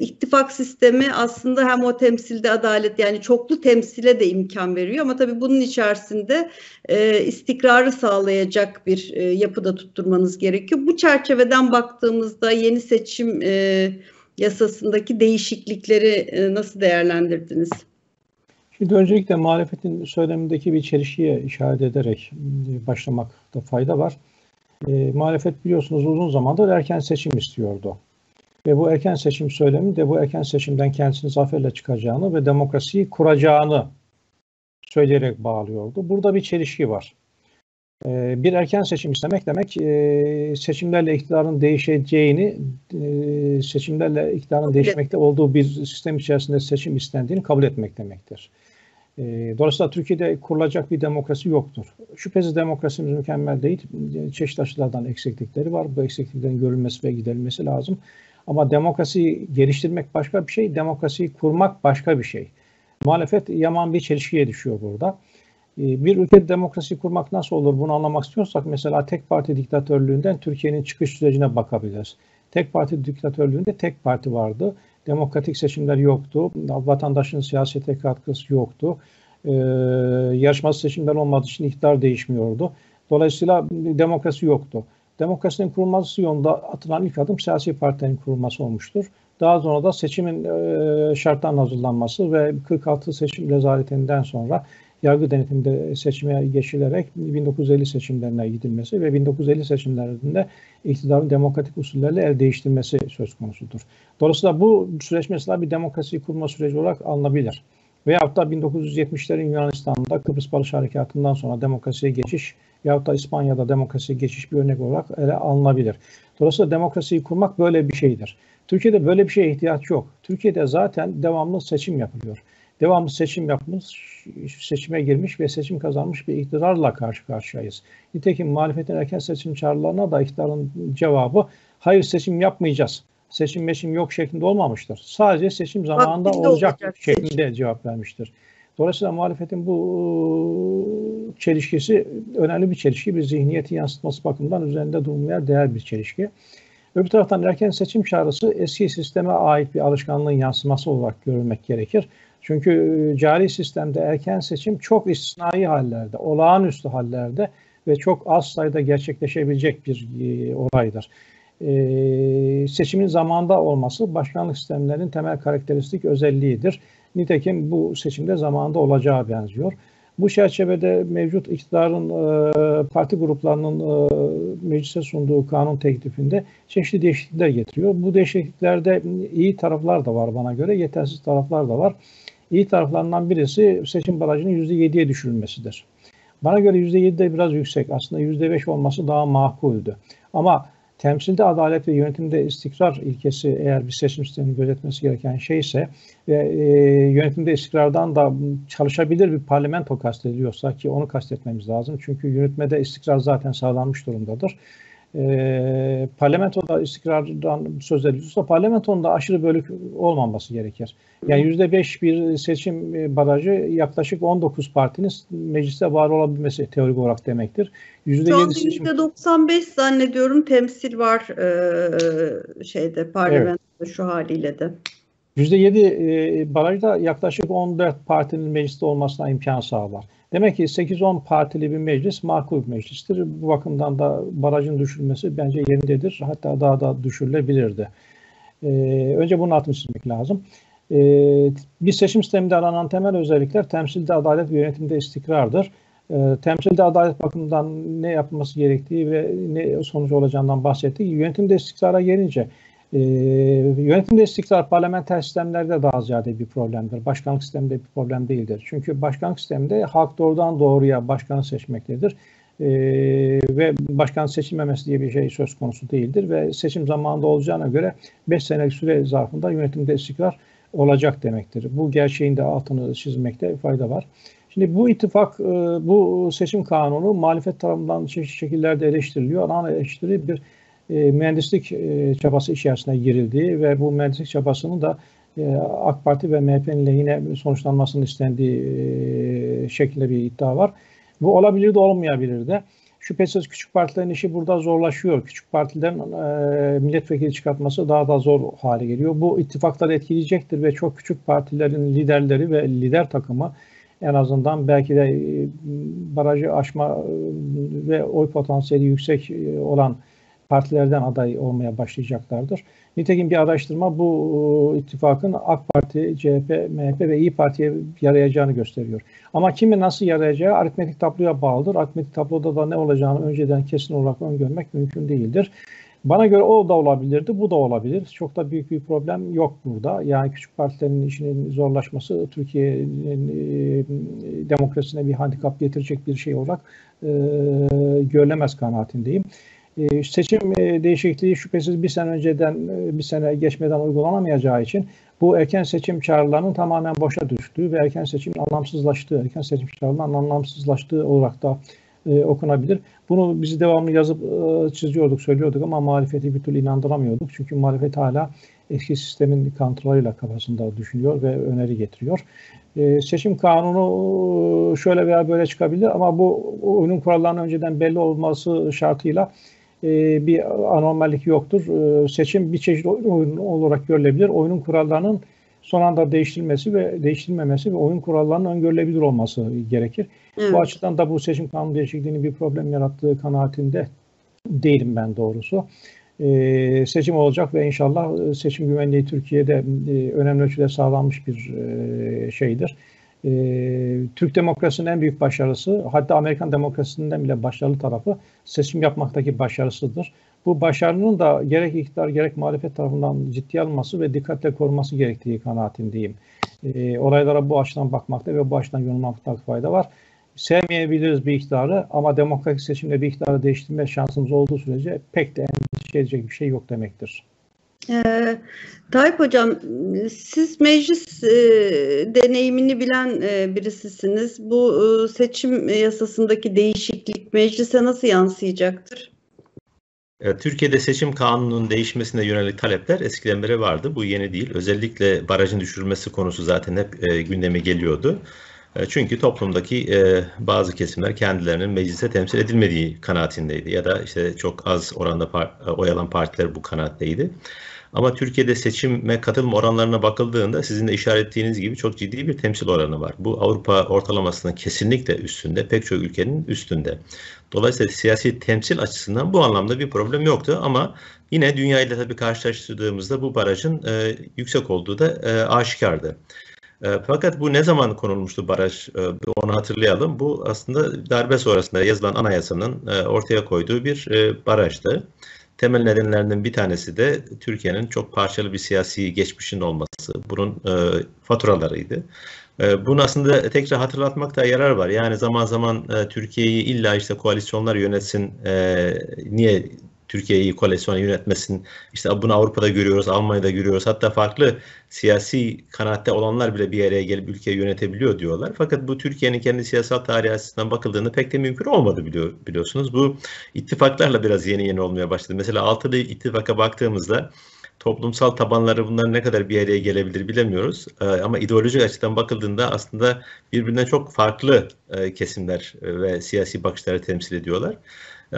İttifak sistemi aslında hem o temsilde adalet yani çoklu temsile de imkan veriyor ama tabii bunun içerisinde istikrarı sağlayacak bir yapıda tutturmanız gerekiyor. Bu çerçeveden baktığımızda yeni seçim yasasındaki değişiklikleri nasıl değerlendirdiniz? Şimdi öncelikle muhalefetin söylemindeki bir çelişkiye işaret ederek başlamakta fayda var. Muhalefet biliyorsunuz uzun zamandır erken seçim istiyordu. Ve bu erken seçim söylemi de bu erken seçimden kendisini zaferle çıkacağını ve demokrasiyi kuracağını söyleyerek bağlıyordu. Burada bir çelişki var. Bir erken seçim istemek demek seçimlerle iktidarın değişeceğini, seçimlerle iktidarın değişmekte olduğu bir sistem içerisinde seçim istendiğini kabul etmek demektir. Dolayısıyla Türkiye'de kurulacak bir demokrasi yoktur. Şüphesiz demokrasimiz mükemmel değil. Çeşitli açılardan eksiklikleri var. Bu eksikliklerin görülmesi ve giderilmesi lazım. Ama demokrasiyi geliştirmek başka bir şey, demokrasiyi kurmak başka bir şey. Muhalefet yaman bir çelişkiye düşüyor burada. Bir ülkede demokrasi kurmak nasıl olur bunu anlamak istiyorsak mesela tek parti diktatörlüğünden Türkiye'nin çıkış sürecine bakabiliriz. Tek parti diktatörlüğünde tek parti vardı. Demokratik seçimler yoktu. Vatandaşın siyasete katkısı yoktu. Yarışmacı seçimler olmadığı için iktidar değişmiyordu. Dolayısıyla demokrasi yoktu. Demokrasinin kurulması yolunda atılan ilk adım siyasi partilerin kurulması olmuştur. Daha sonra da seçimin şartlarının hazırlanması ve 46 seçim rezaletinden sonra yargı denetiminde seçime geçilerek 1950 seçimlerine gidilmesi ve 1950 seçimlerinde iktidarın demokratik usullerle el değiştirmesi söz konusudur. Dolayısıyla bu süreç mesela bir demokrasi kurma süreci olarak alınabilir. Veyahut da 1970'lerin Yunanistan'da Kıbrıs Barış Harekatı'ndan sonra demokrasiye geçiş yahut da İspanya'da demokrasiye geçiş bir örnek olarak ele alınabilir. Dolayısıyla demokrasiyi kurmak böyle bir şeydir. Türkiye'de böyle bir şeye ihtiyaç yok. Türkiye'de zaten devamlı seçim yapılıyor. Devamlı seçim yapmış, seçime girmiş ve seçim kazanmış bir iktidarla karşı karşıyayız. Nitekim muhalefetin erken seçim çağrılarına da iktidarın cevabı hayır seçim yapmayacağız, seçim meçim yok şeklinde olmamıştır. Sadece seçim zamanında olacak şeklinde cevap vermiştir. Dolayısıyla muhalefetin bu çelişkisi önemli bir çelişki, bir zihniyeti yansıtması bakımından üzerinde durulmaya değer bir çelişki. Öbür taraftan erken seçim çağrısı eski sisteme ait bir alışkanlığın yansıması olarak görülmek gerekir. Çünkü cari sistemde erken seçim çok istisnai hallerde, olağanüstü hallerde ve çok az sayıda gerçekleşebilecek bir olaydır. Seçimin zamanda olması başkanlık sistemlerinin temel karakteristik özelliğidir. Nitekim bu seçimde zamanda olacağı benziyor. Bu çerçevede mevcut iktidarın parti gruplarının meclise sunduğu kanun teklifinde çeşitli değişiklikler getiriyor. Bu değişikliklerde iyi taraflar da var bana göre, yetersiz taraflar da var. İyi taraflarından birisi seçim barajının %7'ye düşürülmesidir. Bana göre %7 de biraz yüksek. Aslında %5 olması daha makuldü. Ama temsilde adalet ve yönetimde istikrar ilkesi eğer bir seçim sistemini gözetmesi gereken şeyse ve yönetimde istikrardan da çalışabilir bir parlamento kastediliyorsa ki onu kastetmemiz lazım. Çünkü yönetmede istikrar zaten sağlanmış durumdadır. Parlamentoda istikrardan söz ediliyorsa parlamentonun da aşırı bölük olmaması gerekir. Yani %5 bir seçim barajı yaklaşık 19 partinin mecliste var olabilmesi teorik olarak demektir. Şu anda %95 zannediyorum temsil var şeyde parlamentoda evet. Şu haliyle de. %7 barajda yaklaşık 14 partinin mecliste olmasına imkan sağlar. Demek ki 8-10 partili bir meclis makul bir meclistir. Bu bakımdan da barajın düşürülmesi bence yerindedir. Hatta daha da düşürülebilirdi. Önce bunun altını çizmek lazım. Bir seçim sisteminde aranan temel özellikler temsilde adalet ve yönetimde istikrardır. temsilde adalet bakımından ne yapılması gerektiği ve ne sonucu olacağından bahsettik. Yönetimde istikrara gelince, yönetimde istikrar parlamenter sistemlerde daha ziyade bir problemdir. Başkanlık sisteminde bir problem değildir. Çünkü başkanlık sisteminde halk doğrudan doğruya başkanı seçmektedir. Ve başkan seçilmemesi diye bir şey söz konusu değildir ve seçim zamanında olacağına göre 5 senelik süre zarfında yönetimde istikrar olacak demektir. Bu gerçeğin de altını çizmekte fayda var. Şimdi bu ittifak, bu seçim kanunu muhalefet tarafından çeşitli şekillerde eleştiriliyor. Ana eleştiri bir mühendislik çabası içerisine girildiği ve bu mühendislik çabasının da AK Parti ve MHP'nin lehine sonuçlanmasının istendiği şeklinde bir iddia var. Bu olabilir de olmayabilir de. Şüphesiz küçük partilerin işi burada zorlaşıyor. Küçük partilerin milletvekili çıkartması daha da zor hale geliyor. Bu ittifakları etkileyecektir ve çok küçük partilerin liderleri ve lider takımı en azından belki de barajı aşma ve oy potansiyeli yüksek olan partilerden aday olmaya başlayacaklardır. Nitekim bir araştırma bu ittifakın AK Parti, CHP, MHP ve İYİ Parti'ye yarayacağını gösteriyor. Ama kimi nasıl yarayacağı aritmetik tabloya bağlıdır. Aritmetik tabloda da ne olacağını önceden kesin olarak öngörmek mümkün değildir. Bana göre o da olabilirdi, bu da olabilir. Çok da büyük bir problem yok burada. Yani küçük partilerin işinin zorlaşması Türkiye'nin demokrasisine bir handikap getirecek bir şey olarak görülemez kanaatindeyim. Seçim değişikliği şüphesiz bir sene geçmeden uygulanamayacağı için bu erken seçim çağrılarının tamamen boşa düştüğü ve erken seçim çağrılarının anlamsızlaştığı olarak da okunabilir. Bunu biz devamlı yazıp çiziyorduk, söylüyorduk ama muhalefeti bir türlü inandıramıyorduk. Çünkü muhalefet hala eski sistemin kontrolüyle kafasında düşünüyor ve öneri getiriyor. Seçim kanunu şöyle veya böyle çıkabilir ama bu oyunun kurallarının önceden belli olması şartıyla bir anormallik yoktur. Seçim bir çeşit oyun olarak görülebilir. Oyunun kurallarının son anda değiştirilmemesi ve oyun kurallarının öngörülebilir olması gerekir. Evet. Bu açıdan da bu seçim kanunu değişikliğinin bir problem yarattığı kanaatinde değilim ben doğrusu. Seçim olacak ve inşallah seçim güvenliği Türkiye'de önemli ölçüde sağlanmış bir şeydir. Türk demokrasinin en büyük başarısı, hatta Amerikan demokrasisinden bile başarılı tarafı seçim yapmaktaki başarısıdır. Bu başarının da gerek iktidar gerek muhalefet tarafından ciddiye alınması ve dikkatle korunması gerektiği kanaatindeyim. Olaylara bu açıdan bakmakta ve bu açıdan yorumlamakta fayda var. Sevmeyebiliriz bir iktidarı ama demokratik seçimle bir iktidarı değiştirme şansımız olduğu sürece pek de endişe edecek bir şey yok demektir. Talip Hocam, siz meclis deneyimini bilen birisisiniz. Bu seçim yasasındaki değişiklik meclise nasıl yansıyacaktır? Türkiye'de seçim kanununun değişmesine yönelik talepler eskiden beri vardı. Bu yeni değil. Özellikle barajın düşürülmesi konusu zaten hep gündeme geliyordu. Çünkü toplumdaki bazı kesimler kendilerinin meclise temsil edilmediği kanaatindeydi. Ya da işte çok az oranda oy alan partiler bu kanaatteydi. Ama Türkiye'de seçime katılma oranlarına bakıldığında sizin de işaret ettiğiniz gibi çok ciddi bir temsil oranı var. Bu Avrupa ortalamasının kesinlikle üstünde, pek çok ülkenin üstünde. Dolayısıyla siyasi temsil açısından bu anlamda bir problem yoktu ama yine dünyayla tabii karşılaştırdığımızda bu barajın yüksek olduğu da aşikardı. Fakat bu ne zaman konulmuştu baraj, onu hatırlayalım. Bu aslında darbe sonrasında yazılan anayasanın ortaya koyduğu bir barajdı. Temel nedenlerinden bir tanesi de Türkiye'nin çok parçalı bir siyasi geçmişinin olması, bunun faturalarıydı. Bunu aslında tekrar hatırlatmakta yarar var. Yani zaman zaman Türkiye'yi illa işte koalisyonlar yönetsin, niye Türkiye'yi koalisyona yönetmesin, işte bunu Avrupa'da görüyoruz, Almanya'da görüyoruz. Hatta farklı siyasi kanaatte olanlar bile bir araya gelip ülkeyi yönetebiliyor diyorlar. Fakat bu Türkiye'nin kendi siyasal tarihi açısından bakıldığında pek de mümkün olmadı biliyorsunuz. Bu ittifaklarla biraz yeni olmaya başladı. Mesela altılı ittifaka baktığımızda toplumsal tabanları bunlar ne kadar bir araya gelebilir bilemiyoruz. Ama ideolojik açıdan bakıldığında aslında birbirinden çok farklı kesimler ve siyasi bakışları temsil ediyorlar.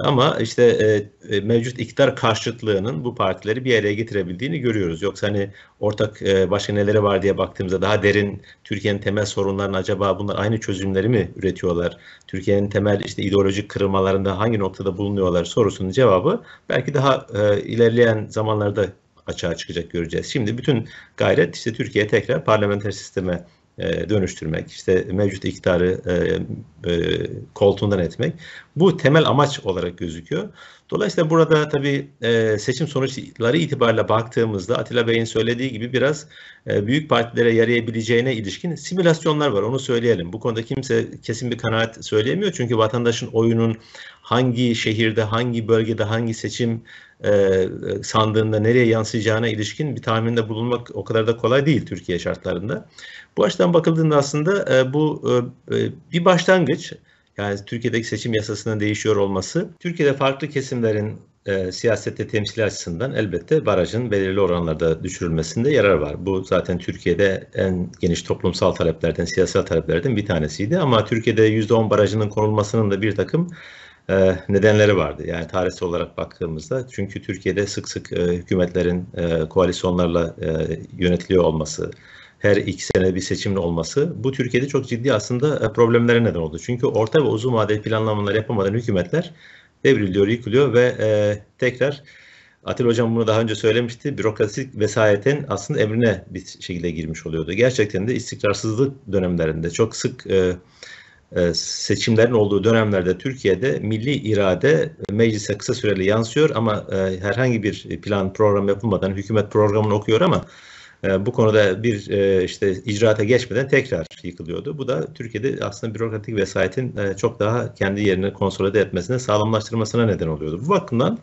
Ama işte mevcut iktidar karşıtlığının bu partileri bir araya getirebildiğini görüyoruz. Yoksa hani ortak başka neleri var diye baktığımızda daha derin Türkiye'nin temel sorunlarını, acaba bunlar aynı çözümleri mi üretiyorlar? Türkiye'nin temel işte ideolojik kırılmalarında hangi noktada bulunuyorlar sorusunun cevabı belki daha ilerleyen zamanlarda açığa çıkacak, göreceğiz. Şimdi bütün gayret işte Türkiye tekrar parlamenter sisteme dönüştürmek, işte mevcut iktidarı koltuğundan etmek. Bu temel amaç olarak gözüküyor. Dolayısıyla burada tabii seçim sonuçları itibariyle baktığımızda Atilla Bey'in söylediği gibi biraz büyük partilere yarayabileceğine ilişkin simülasyonlar var. Onu söyleyelim. Bu konuda kimse kesin bir kanaat söyleyemiyor. Çünkü vatandaşın oyunun hangi şehirde, hangi bölgede, hangi seçim sandığında nereye yansıyacağına ilişkin bir tahminde bulunmak o kadar da kolay değil Türkiye şartlarında. Bu açıdan bakıldığında aslında bu bir başlangıç. Yani Türkiye'deki seçim yasasının değişiyor olması, Türkiye'de farklı kesimlerin siyasette temsili açısından elbette barajın belirli oranlarda düşürülmesinde yarar var. Bu zaten Türkiye'de en geniş toplumsal taleplerden, siyasal taleplerden bir tanesiydi. Ama Türkiye'de %10 barajının konulmasının da bir takım nedenleri vardı. Yani tarihsel olarak baktığımızda, çünkü Türkiye'de sık sık hükümetlerin koalisyonlarla yönetiliyor olması, her iki sene bir seçimin olması bu Türkiye'de çok ciddi aslında problemlere neden oldu. Çünkü orta ve uzun vadeli planlamalar yapamadan hükümetler devriliyor, yıkılıyor ve tekrar Atilla Hocam bunu daha önce söylemişti. Bürokratik vesayetin aslında emrine bir şekilde girmiş oluyordu. Gerçekten de istikrarsızlık dönemlerinde çok sık seçimlerin olduğu dönemlerde Türkiye'de milli irade meclise kısa süreli yansıyor ama herhangi bir plan program yapılmadan hükümet programını okuyor ama bu konuda bir işte icraata geçmeden tekrar yıkılıyordu. Bu da Türkiye'de aslında bürokratik vesayetin çok daha kendi yerini konsolide etmesine, sağlamlaştırmasına neden oluyordu. Bu bakımdan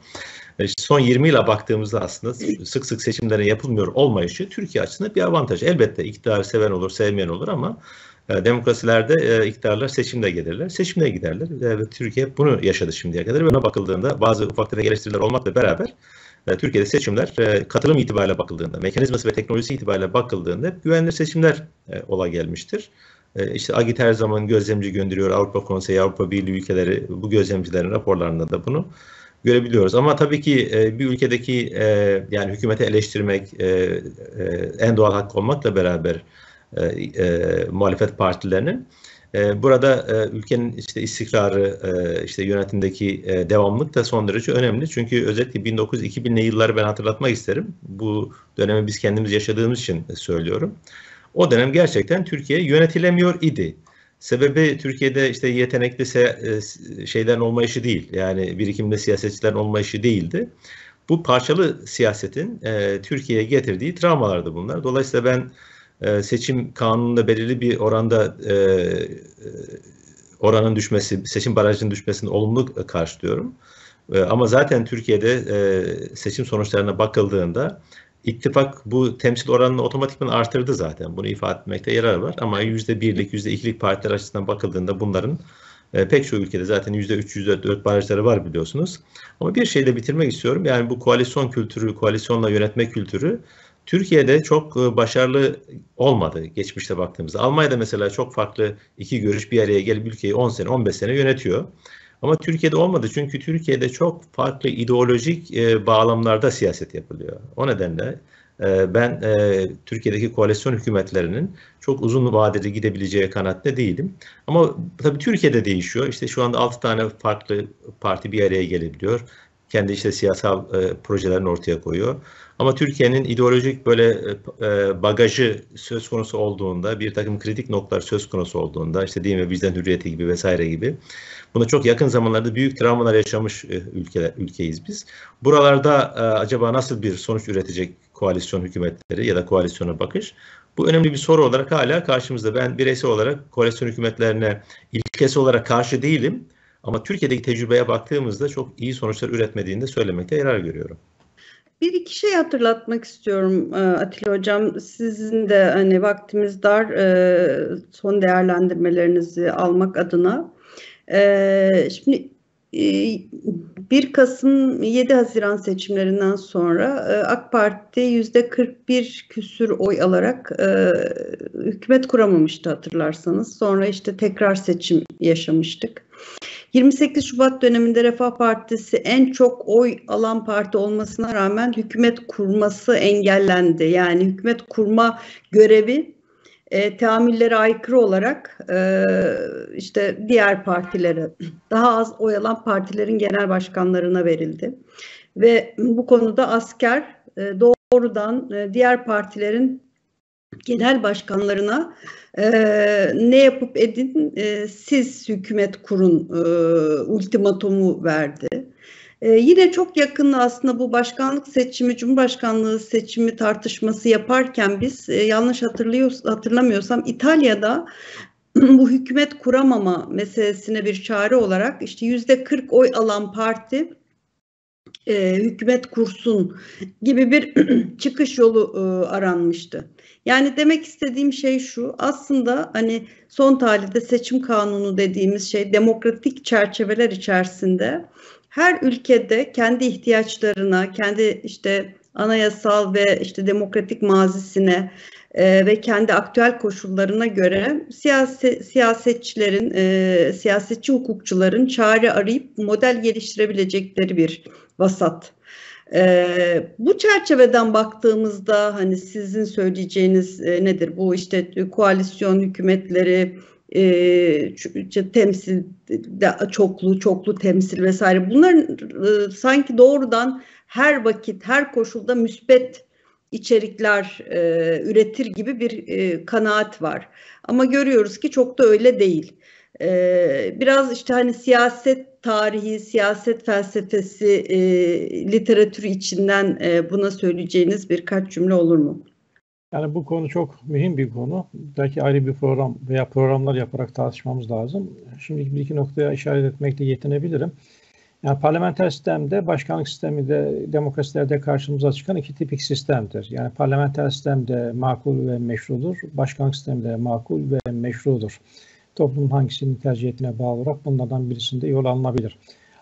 son 20 yıla baktığımızda aslında sık sık seçimlerin yapılmıyor olmayışı Türkiye açısından bir avantaj. Elbette iktidarı seven olur, sevmeyen olur ama demokrasilerde iktidarlar seçimde gelirler, seçimde giderler. Türkiye bunu yaşadı şimdiye kadar ve ona bakıldığında bazı ufak tefek eleştiriler olmakla beraber Türkiye'de seçimler katılım itibariyle bakıldığında, mekanizması ve teknolojisi itibariyle bakıldığında hep güvenilir seçimler ola gelmiştir. İşte AGİT her zaman gözlemci gönderiyor, Avrupa Konseyi, Avrupa Birliği ülkeleri bu gözlemcilerin raporlarında da bunu görebiliyoruz. Ama tabii ki bir ülkedeki yani hükümeti eleştirmek en doğal hak olmakla beraber muhalefet partilerinin burada ülkenin işte istikrarı, işte yönetimdeki devamlılık da son derece önemli. Çünkü özellikle 1900-2000'li yılları ben hatırlatmak isterim. Bu dönemi biz kendimiz yaşadığımız için söylüyorum. O dönem gerçekten Türkiye yönetilemiyor idi. Sebebi Türkiye'de işte yetenekli şeylerin olmayışı değil. Yani birikimli siyasetçilerin olmayışı değildi. Bu parçalı siyasetin Türkiye'ye getirdiği travmalardı bunlar. Dolayısıyla ben seçim kanununda belirli bir oranda oranın düşmesi, seçim barajının düşmesini olumlu karşılıyorum. Ama zaten Türkiye'de seçim sonuçlarına bakıldığında ittifak bu temsil oranını otomatikman artırdı zaten. Bunu ifade etmekte yarar var. Ama %1'lik, %2'lik partiler açısından bakıldığında bunların pek çok ülkede zaten %3, %4 barajları var biliyorsunuz. Ama bir şeyle bitirmek istiyorum. Yani bu koalisyon kültürü, koalisyonla yönetme kültürü Türkiye'de çok başarılı olmadı geçmişte baktığımızda. Almanya'da mesela çok farklı iki görüş bir araya gelip ülkeyi 10 sene, 15 sene yönetiyor. Ama Türkiye'de olmadı çünkü Türkiye'de çok farklı ideolojik bağlamlarda siyaset yapılıyor. O nedenle ben Türkiye'deki koalisyon hükümetlerinin çok uzun vadeli gidebileceği kanaatte değilim. Ama tabii Türkiye'de değişiyor. İşte şu anda 6 tane farklı parti bir araya gelebiliyor. Kendi işte siyasal projelerini ortaya koyuyor. Ama Türkiye'nin ideolojik böyle bagajı söz konusu olduğunda, bir takım kritik noktalar söz konusu olduğunda, işte değil mi vicdan hürriyeti gibi vesaire gibi, buna çok yakın zamanlarda büyük travmalar yaşamış ülkeyiz biz. Buralarda acaba nasıl bir sonuç üretecek koalisyon hükümetleri ya da koalisyona bakış? Bu önemli bir soru olarak hala karşımızda. Ben bireysel olarak koalisyon hükümetlerine ilkesi olarak karşı değilim. Ama Türkiye'deki tecrübeye baktığımızda çok iyi sonuçlar üretmediğini de söylemekte yarar görüyorum. Bir iki şey hatırlatmak istiyorum Atilla Hocam. Sizin de hani vaktimiz dar, son değerlendirmelerinizi almak adına. Şimdi 1 Kasım 7 Haziran seçimlerinden sonra AK Parti %41 küsür oy alarak hükümet kuramamıştı hatırlarsanız. Sonra işte tekrar seçim yaşamıştık. 28 Şubat döneminde Refah Partisi en çok oy alan parti olmasına rağmen hükümet kurması engellendi. Yani hükümet kurma görevi teamillere aykırı olarak işte diğer partilere, daha az oy alan partilerin genel başkanlarına verildi. Ve bu konuda asker doğrudan diğer partilerin genel başkanlarına ne yapıp edin siz hükümet kurun ultimatomu verdi. Yine çok yakında aslında bu başkanlık seçimi, cumhurbaşkanlığı seçimi tartışması yaparken biz yanlış hatırlamıyorsam İtalya'da bu hükümet kuramama meselesine bir çare olarak işte %40 oy alan parti hükümet kursun gibi bir çıkış yolu aranmıştı. Yani demek istediğim şey şu, aslında hani son tahlilde seçim kanunu dediğimiz şey demokratik çerçeveler içerisinde her ülkede kendi ihtiyaçlarına, kendi işte anayasal ve işte demokratik mazisine ve kendi aktüel koşullarına göre siyasetçi hukukçuların çare arayıp model geliştirebilecekleri bir vasat. Bu çerçeveden baktığımızda hani sizin söyleyeceğiniz nedir? Bu işte koalisyon hükümetleri, temsil, çoklu temsil vesaire bunların sanki doğrudan her vakit, her koşulda müsbet içerikler üretir gibi bir kanaat var. Ama görüyoruz ki çok da öyle değil. Biraz işte hani siyaset tarihi, siyaset felsefesi, literatürü içinden buna söyleyeceğiniz birkaç cümle olur mu? Yani bu konu çok mühim bir konu. Belki ayrı bir program veya programlar yaparak tartışmamız lazım. Şimdi bir iki noktaya işaret etmekle yetinebilirim. Yani parlamenter sistemde, başkanlık sistemi de demokrasilerde karşımıza çıkan iki tipik sistemdir. Yani parlamenter sistem de makul ve meşrudur, başkanlık sistemi de makul ve meşrudur. Toplumun hangisinin tercih ettiğine bağlı olarak bunlardan birisinde yol alınabilir.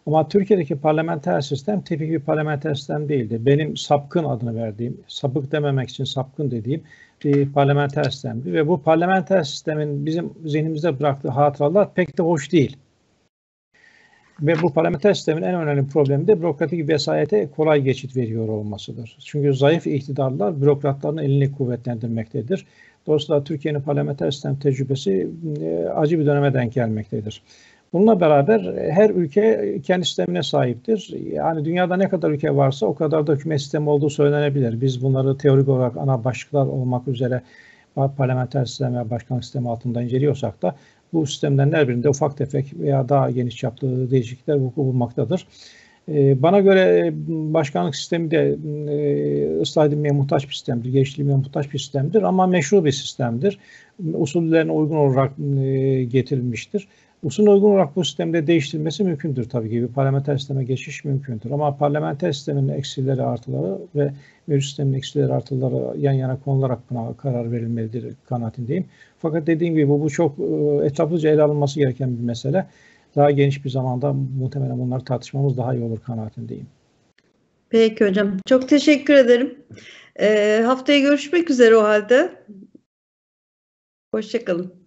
Ama Türkiye'deki parlamenter sistem tipik bir parlamenter sistem değildi. Benim sapkın adını verdiğim, sapık dememek için sapkın dediğim bir parlamenter sistemdi. Ve bu parlamenter sistemin bizim zihnimizde bıraktığı hatıralar pek de hoş değil. Ve bu parlamenter sistemin en önemli problemi de bürokratik vesayete kolay geçit veriyor olmasıdır. Çünkü zayıf iktidarlar bürokratların elini kuvvetlendirmektedir. Dolayısıyla Türkiye'nin parlamenter sistem tecrübesi acı bir döneme denk gelmektedir. Bununla beraber her ülke kendi sistemine sahiptir. Yani dünyada ne kadar ülke varsa o kadar da hükümet sistemi olduğu söylenebilir. Biz bunları teorik olarak ana başlıklar olmak üzere parlamenter sistem veya başkanlık sistemi altında inceliyorsak da bu sistemlerin her birinde ufak tefek veya daha geniş çaplı değişiklikler vuku bulmaktadır. Bana göre başkanlık sistemi de ıslah edilmeye muhtaç bir sistemdir, geliştirilmeye muhtaç bir sistemdir ama meşru bir sistemdir. Usullerine uygun olarak getirilmiştir. Usulüne uygun olarak bu sistemde değiştirilmesi mümkündür tabii ki. Bir parlamenter sisteme geçiş mümkündür. Ama parlamenter sistemin eksileri, artıları ve mevcut sistemin eksileri, artıları yan yana konularak buna karar verilmelidir kanaatindeyim. Fakat dediğim gibi bu çok etraflıca ele alınması gereken bir mesele. Daha geniş bir zamanda muhtemelen bunları tartışmamız daha iyi olur kanaatindeyim. Peki hocam. Çok teşekkür ederim. Haftaya görüşmek üzere o halde. Hoşçakalın.